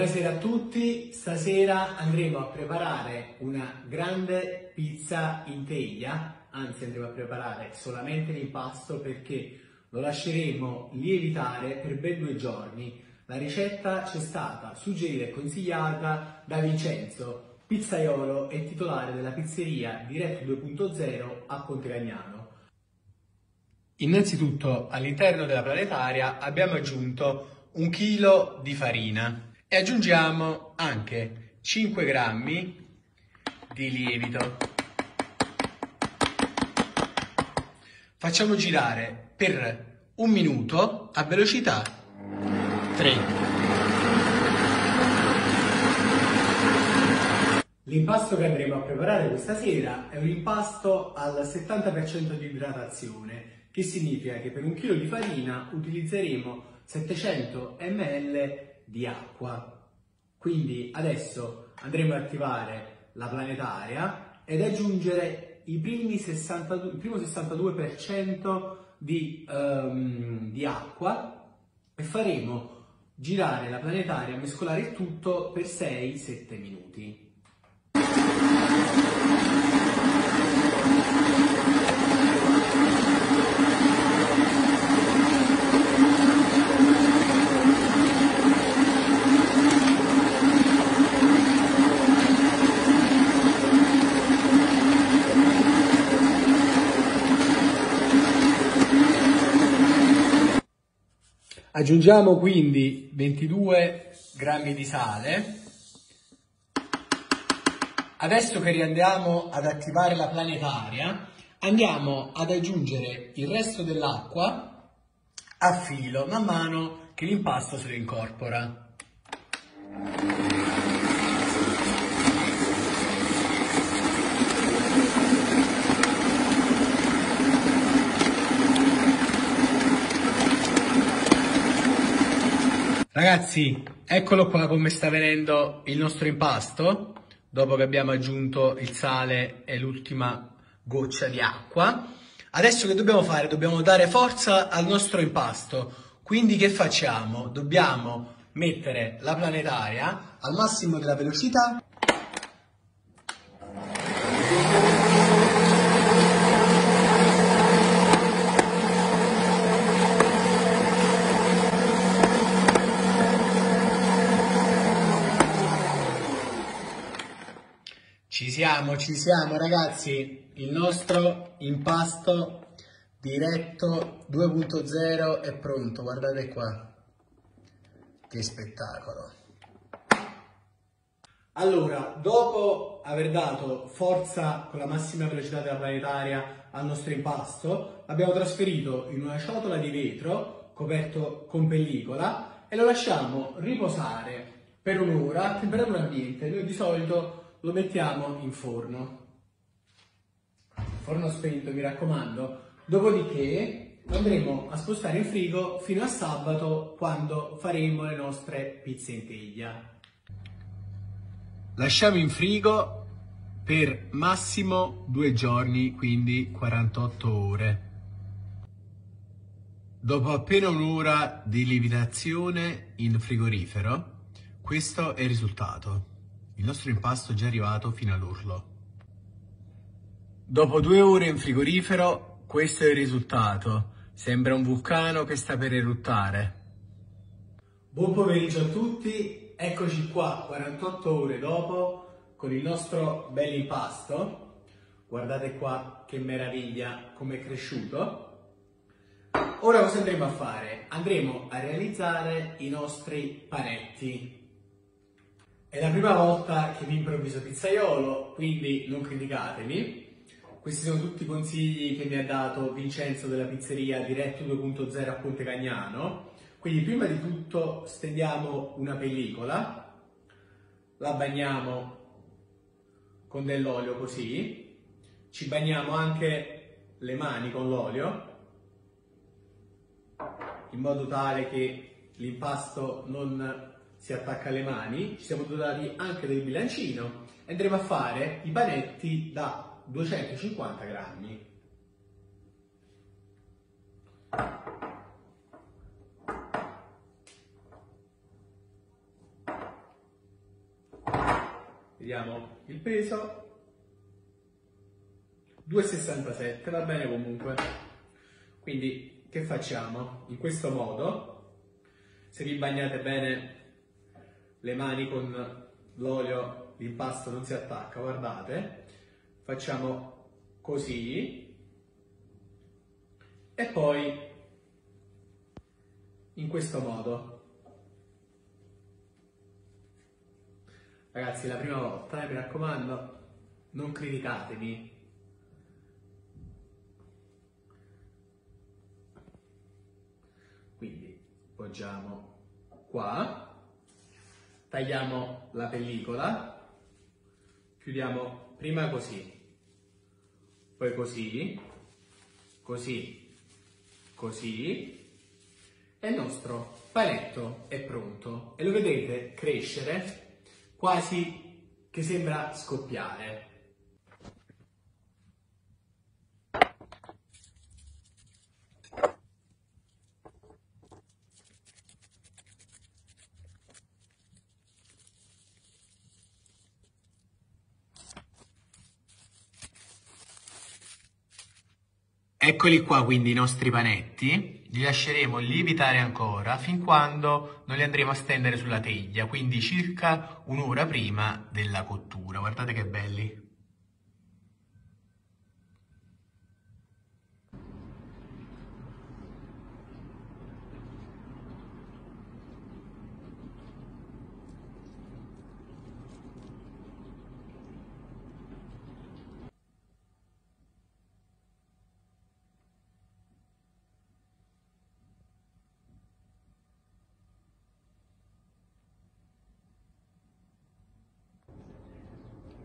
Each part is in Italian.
Buonasera a tutti, stasera andremo a preparare una grande pizza in teglia, anzi andremo a preparare solamente l'impasto perché lo lasceremo lievitare per ben 2 giorni. La ricetta ci è stata suggerita e consigliata da Vincenzo, pizzaiolo e titolare della pizzeria Diretto 2.0 a Pontecagnano. Innanzitutto all'interno della planetaria abbiamo aggiunto 1 chilo di farina. E aggiungiamo anche 5 grammi di lievito. Facciamo girare per 1 minuto a velocità 3. L'impasto che andremo a preparare questa sera è un impasto al 70% di idratazione, che significa che per 1 chilo di farina utilizzeremo 700 ml di acqua. Quindi adesso andremo ad attivare la planetaria ed aggiungere il primo 62% di acqua e faremo girare la planetaria, mescolare il tutto per 6-7 minuti. Aggiungiamo quindi 22 grammi di sale. Adesso che riandiamo ad attivare la planetaria, andiamo ad aggiungere il resto dell'acqua a filo, man mano che l'impasto se lo incorpora. Ragazzi, eccolo qua come sta venendo il nostro impasto, dopo che abbiamo aggiunto il sale e l'ultima goccia di acqua. Adesso che dobbiamo fare? Dobbiamo dare forza al nostro impasto, quindi che facciamo? Dobbiamo mettere la planetaria al massimo della velocità. Ci siamo ragazzi, il nostro impasto Diretto 2.0 è pronto, guardate qua, che spettacolo! Allora, dopo aver dato forza con la massima velocità della planetaria al nostro impasto, l'abbiamo trasferito in una ciotola di vetro coperto con pellicola e lo lasciamo riposare per 1 ora a temperatura ambiente. Noi di solito lo mettiamo in forno spento, mi raccomando, dopodiché andremo a spostare in frigo fino a sabato, quando faremo le nostre pizze in teglia. Lasciamo in frigo per massimo 2 giorni, quindi 48 ore. Dopo appena 1 ora di lievitazione in frigorifero, questo è il risultato. Il nostro impasto è già arrivato fino all'orlo. Dopo 2 ore in frigorifero, questo è il risultato. Sembra un vulcano che sta per eruttare. Buon pomeriggio a tutti, eccoci qua 48 ore dopo con il nostro bell'impasto. Guardate qua che meraviglia, com'è cresciuto. Ora cosa andremo a fare? Andremo a realizzare i nostri panetti. È la prima volta che mi improvviso pizzaiolo, quindi non criticatemi. Questi sono tutti i consigli che mi ha dato Vincenzo della pizzeria Diretto 2.0 a Pontecagnano. Quindi prima di tutto stendiamo una pellicola, la bagniamo con dell'olio così, ci bagniamo anche le mani con l'olio, in modo tale che l'impasto non si attacca alle mani. Ci siamo dotati anche del bilancino e andremo a fare i panetti da 250 grammi. Vediamo il peso. 2,67, va bene comunque. Quindi che facciamo? In questo modo, se vi bagnate bene le mani con l'olio, l'impasto non si attacca, guardate, facciamo così e poi in questo modo. Ragazzi, la prima volta, mi raccomando, non criticatevi. Quindi poggiamo qua, tagliamo la pellicola, chiudiamo prima così, poi così, così, così e il nostro paletto è pronto e lo vedete crescere. Quasi che sembra scoppiare. Eccoli qua quindi i nostri panetti, li lasceremo lievitare ancora fin quando non li andremo a stendere sulla teglia, quindi circa un'ora prima della cottura. Guardate che belli!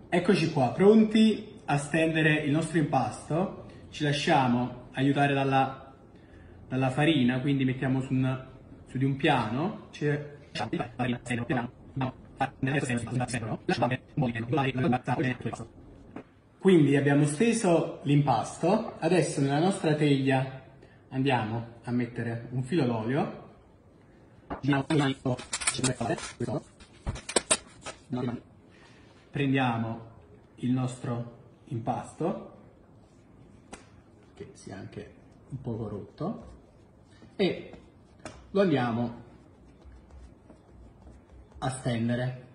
Eccoci qua, pronti a stendere il nostro impasto, ci lasciamo aiutare dalla farina, quindi mettiamo su di un piano, ci lasciamo la farina, quindi abbiamo steso l'impasto, adesso nella nostra teglia andiamo a mettere un filo d'olio, prendiamo il nostro impasto, che sia anche un poco rotto, e lo andiamo a stendere.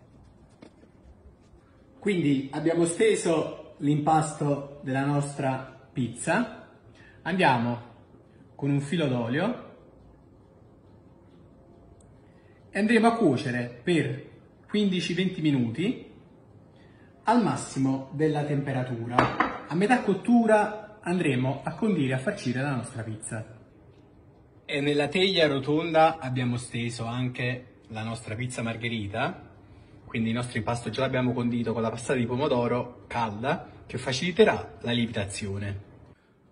Quindi abbiamo steso l'impasto della nostra pizza, andiamo con un filo d'olio e andremo a cuocere per 15-20 minuti al massimo della temperatura. A metà cottura andremo a condire, a farcire la nostra pizza. E nella teglia rotonda abbiamo steso anche la nostra pizza margherita, quindi il nostro impasto già l'abbiamo condito con la passata di pomodoro calda che faciliterà la lievitazione.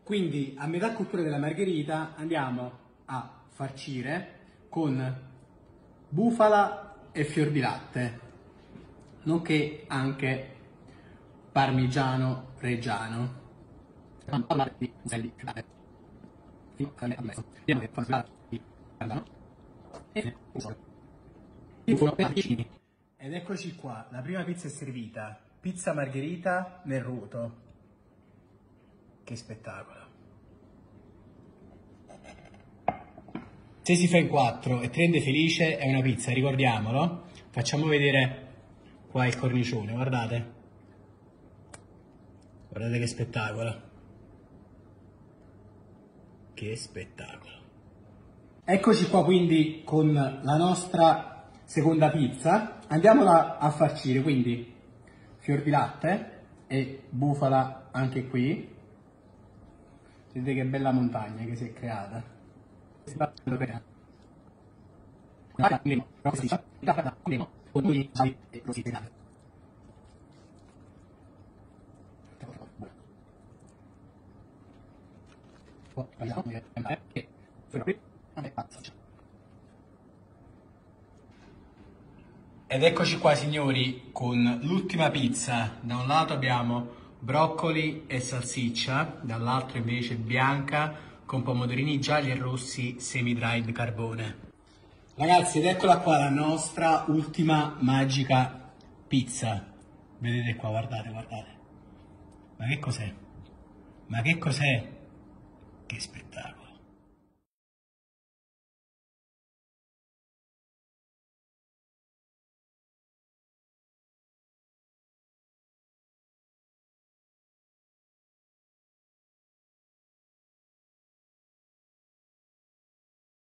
Quindi a metà cottura della margherita andiamo a farcire con bufala e fior di latte, nonché anche Parmigiano reggiano. Ed eccoci qua, la prima pizza è servita, pizza margherita nel roto. Che spettacolo! Se si fa in 4 e 3 rende felice è una pizza, ricordiamolo. Facciamo vedere qua il cornicione, guardate. Guardate che spettacolo. Che spettacolo. Eccoci qua quindi con la nostra seconda pizza. Andiamola a farcire, quindi fior di latte e bufala anche qui. Vedete che bella montagna che si è creata. Ed eccoci qua signori con l'ultima pizza. Da un lato abbiamo broccoli e salsiccia, dall'altro invece bianca con pomodorini gialli e rossi semi-dried carbone. Ragazzi, ed eccola qua la nostra ultima magica pizza. Vedete qua, guardate, guardate. Ma che cos'è? Ma che cos'è? Che spettacolo!